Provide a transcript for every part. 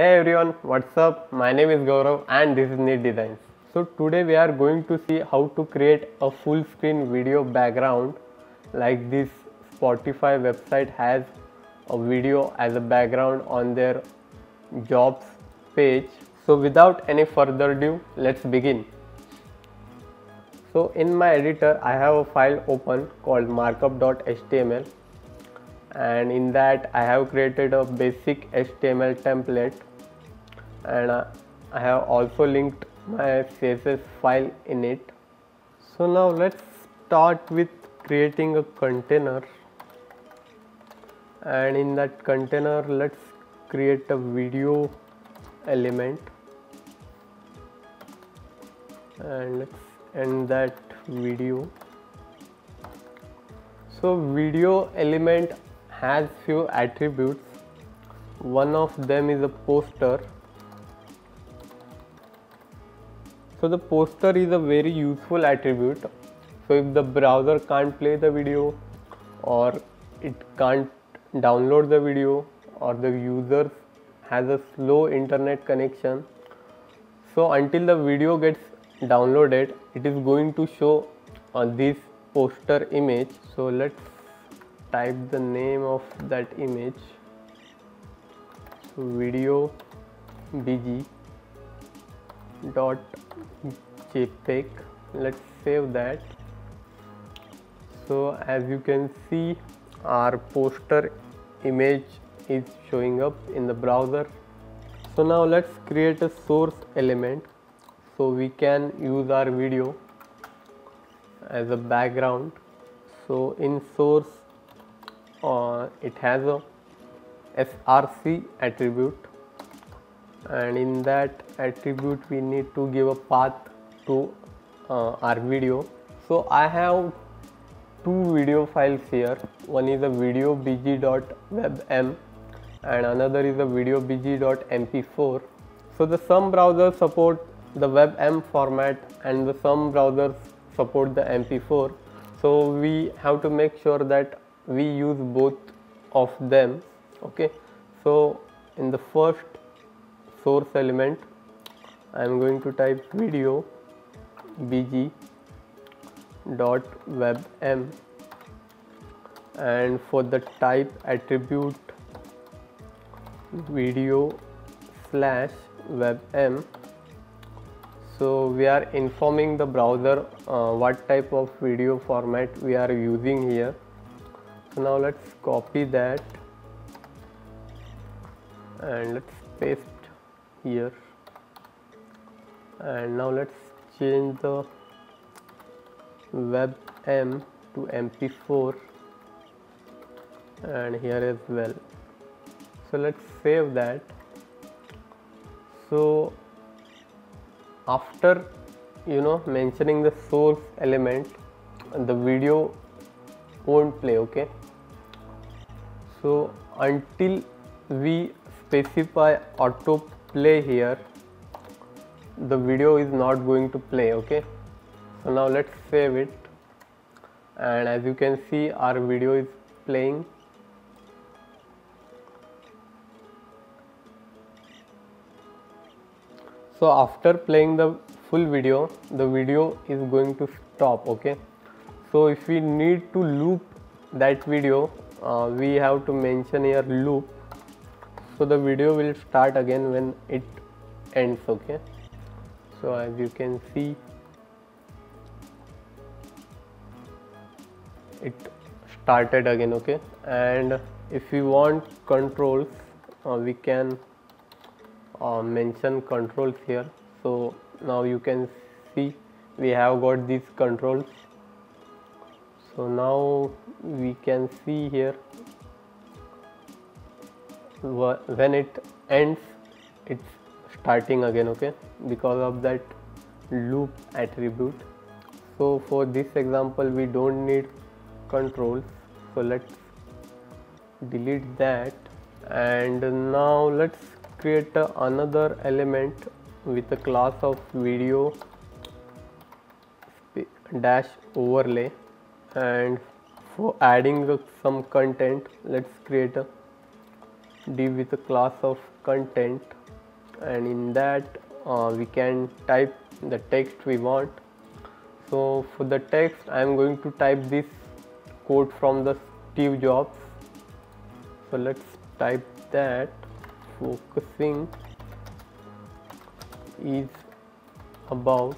Hey everyone, what's up? My name is Gaurav and this is Neat Designs. So today we are going to see how to create a full screen video background. Like this Spotify website has a video as a background on their jobs page. So without any further ado, let's begin. So in my editor, I have a file open called markup.html, and in that I have created a basic HTML template, and I have also linked my CSS file in it. So now let's start with creating a container, and in that container let's create a video element, and let's end that video. So video element has few attributes. One of them is a poster. So the poster is a very useful attribute. So if the browser can't play the video, or it can't download the video, or the user has a slow internet connection, so until the video gets downloaded, it is going to show on this poster image. So let's type the name of that image, so video bg.jpg. let's save that. So as you can see, our poster image is showing up in the browser. So now let's create a source element, so we can use our video as a background. So in source, it has a src attribute, and in that attribute we need to give a path to our video. So I have two video files here. One is a video bg.webm and another is a video bg.mp4. so the some browsers support the webm format and the some browsers support the mp4, so we have to make sure that we use both of them. Okay, so in the first source element I am going to type video bg.webm, and for the type attribute video/webm, so we are informing the browser what type of video format we are using here. So now let's copy that and let's paste here, and now let's change the webm to mp4 and here as well. So let's save that. So after mentioning the source element, the video won't play. Okay, so until we specify autoplay here, the video is not going to play. Okay, so now let's save it, and as you can see, our video is playing. So after playing the full video, the video is going to stop. Okay, so if we need to loop that video, we have to mention here loop. So the video will start again when it ends. Okay, so as you can see, it started again. Okay, and if we want controls, we can mention controls here. So now you can see we have got these controls. So now we can see here when it ends, it's starting again. Okay, because of that loop attribute. So for this example we don't need controls, so let's delete that. And now let's create another element with a class of video dash overlay, and for adding some content let's create a div with a class of content, and in that we can type the text we want. So for the text I am going to type this quote from the Steve Jobs. So let's type that. Focusing is about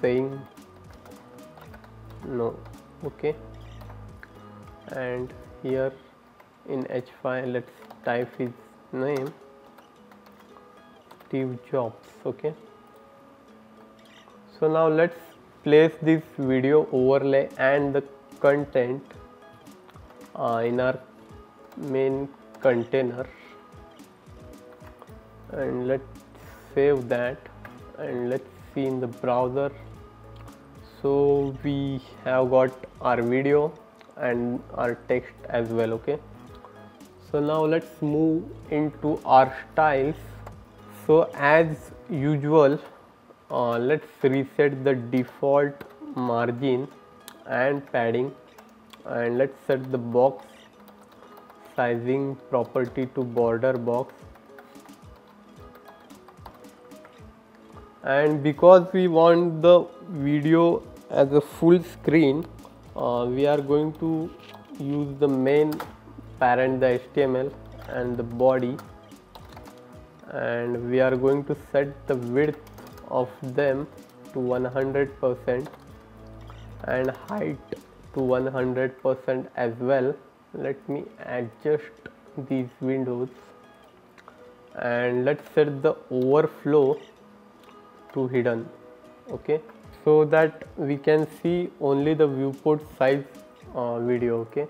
saying no. Okay, and here in H5 let's type his name, Steve Jobs. Okay, so now let's place this video overlay and the content in our main container, and let's save that, and let's see in the browser. So we have got our video and our text as well. Okay, so now let's move into our styles. So as usual, let's reset the default margin and padding, and let's set the box sizing property to border box. And because we want the video as a full screen, we are going to use the main parent, the HTML, and the body, and we are going to set the width of them to 100% and height to 100% as well. Let me adjust these windows, and let's set the overflow to hidden. Okay, so that we can see only the viewport size video. Okay,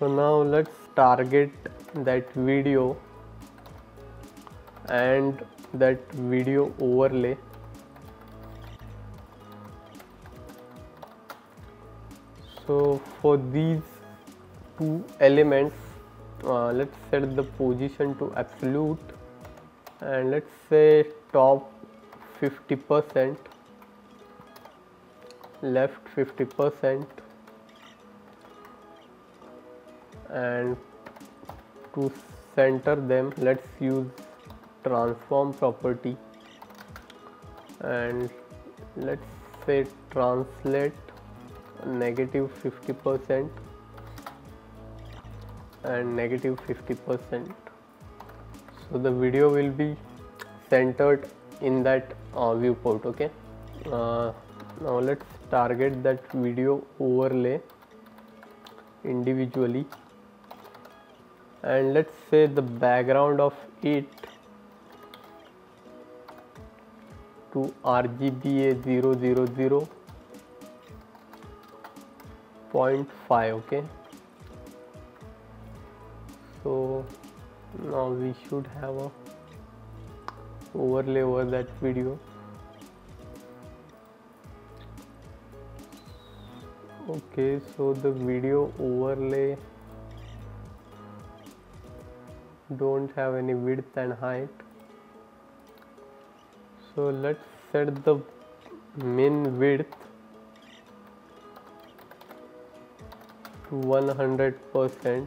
so now let's target that video and that video overlay, so for these two elements let's set the position to absolute, and let's say top 50%, left 50%, and to center them let's use transform property, and let's say translate negative 50% and negative 50%. So the video will be centered in that viewport. Okay, now let's target that video overlay individually, and let's say the background of it to RGBA 000.5. okay, so now we should have a overlay over that video. Okay, so the video overlay don't have any width and height, so let's set the min width to 100%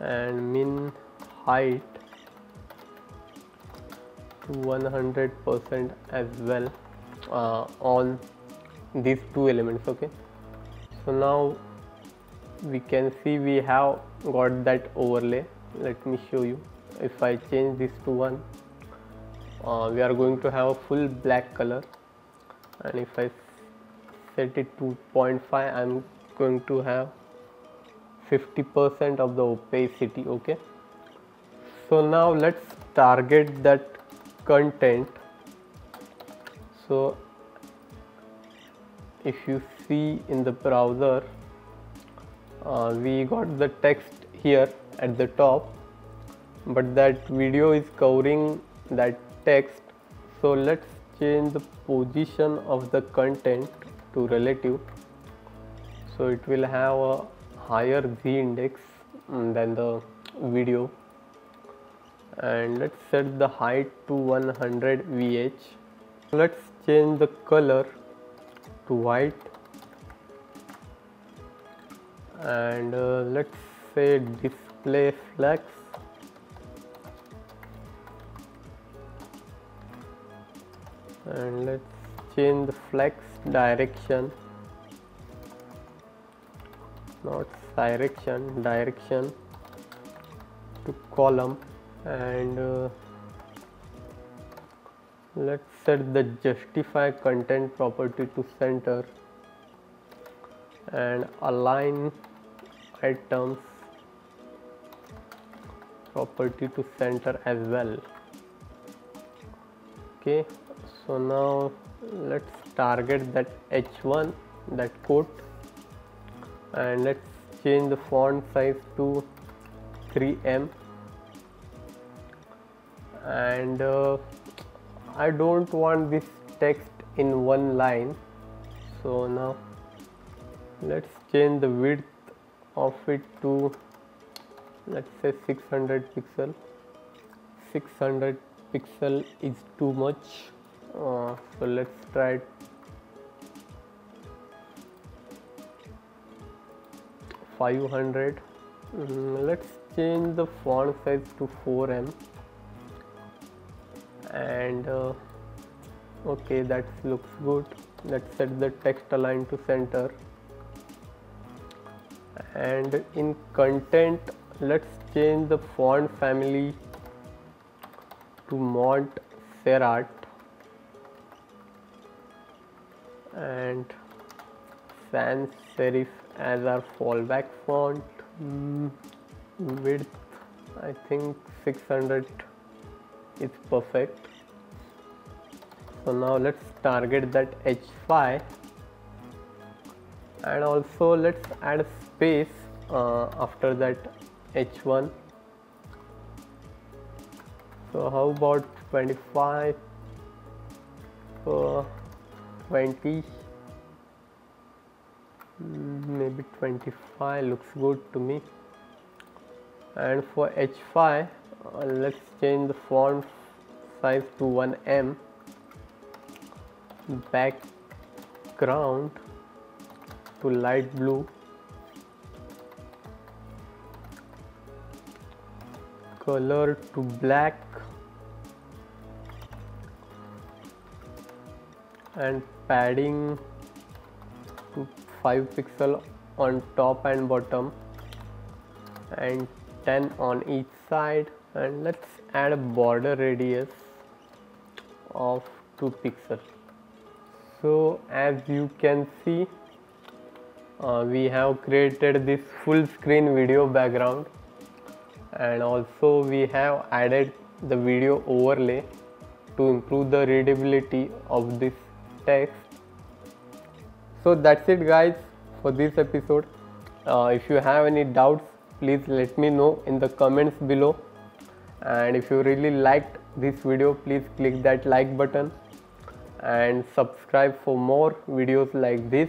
and min height 100% as well on these two elements. Okay, so now we can see we have got that overlay. Let me show you. If I change this to 1, we are going to have a full black color, and if I set it to 0.5, I am going to have 50% of the opacity. Okay, so now let's target that content. So if you see in the browser, we got the text here at the top, but that video is covering that text. So let's change the position of the content to relative, so it will have a higher Z index than the video, and let's set the height to 100 VH. Let's change the color to white, and let's say display flex and let's change the flex direction, not direction, direction to column, and let's set the justify content property to center and align items property to center as well. Okay, so now let's target that H1, that quote, and let's change the font size to 3M, and I don't want this text in one line, so now let's change the width of it to, let's say, 600 pixel. 600 pixel is too much, so let's try 500. Let's change the font size to 4M, and okay, that looks good. Let's set the text align to center, and in content let's change the font family to Montserrat, and sans serif as our fallback font. Width, I think 600 is perfect. So now let's target that H5, and also let's add a space after that H1. So how about 25, 20, maybe 25 looks good to me. And for H5, let's change the font size to 1M, background to light blue, color to black, and padding to 5 pixel on top and bottom, and 10 on each side, and let's add a border radius of 2 pixel. So as you can see, we have created this full screen video background, and also we have added the video overlay to improve the readability of this text. So that's it guys for this episode. If you have any doubts, please let me know in the comments below, and if you really liked this video, please click that like button and subscribe for more videos like this,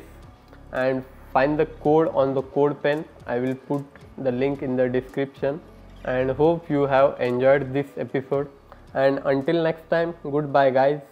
and find the code on the CodePen. I will put the link in the description, and hope you have enjoyed this episode, and until next time, goodbye guys.